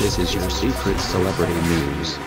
This is your secret celebrity news.